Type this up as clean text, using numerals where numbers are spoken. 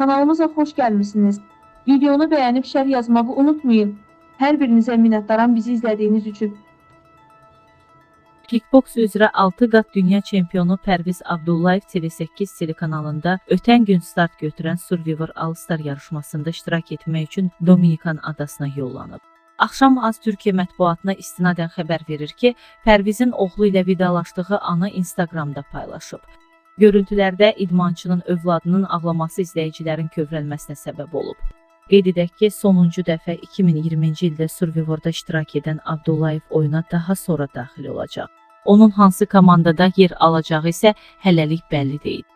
Kanalımıza hoş gelmişsiniz. Videonu beğenip şerh yazmağı unutmayın. Her birinize minnettarım bizi izlediğiniz için. Kickboks üzrə 6 qat dünya çempionu Perviz Abdullayev TV8 telekanalında ötən gün start götürən Survivor All Star yarışmasında iştirak etmək üçün Dominikan adasına yollanıb. Axşam az Türkiyə mətbuatına istinadən xəbər verir ki, Pervizin oğlu ilə vidalaşdığı anı Instagramda paylaşıb. Görüntülərdə idmançının övladının ağlaması izləyicilərin kövrəlməsinə səbəb olub. Qeyd edək ki, sonuncu dəfə 2020-ci ildə Survivor'da iştirak edən Abdullayev oyuna daha sonra daxil olacaq. Onun hansı komandada yer alacağı isə hələlik bəlli deyil.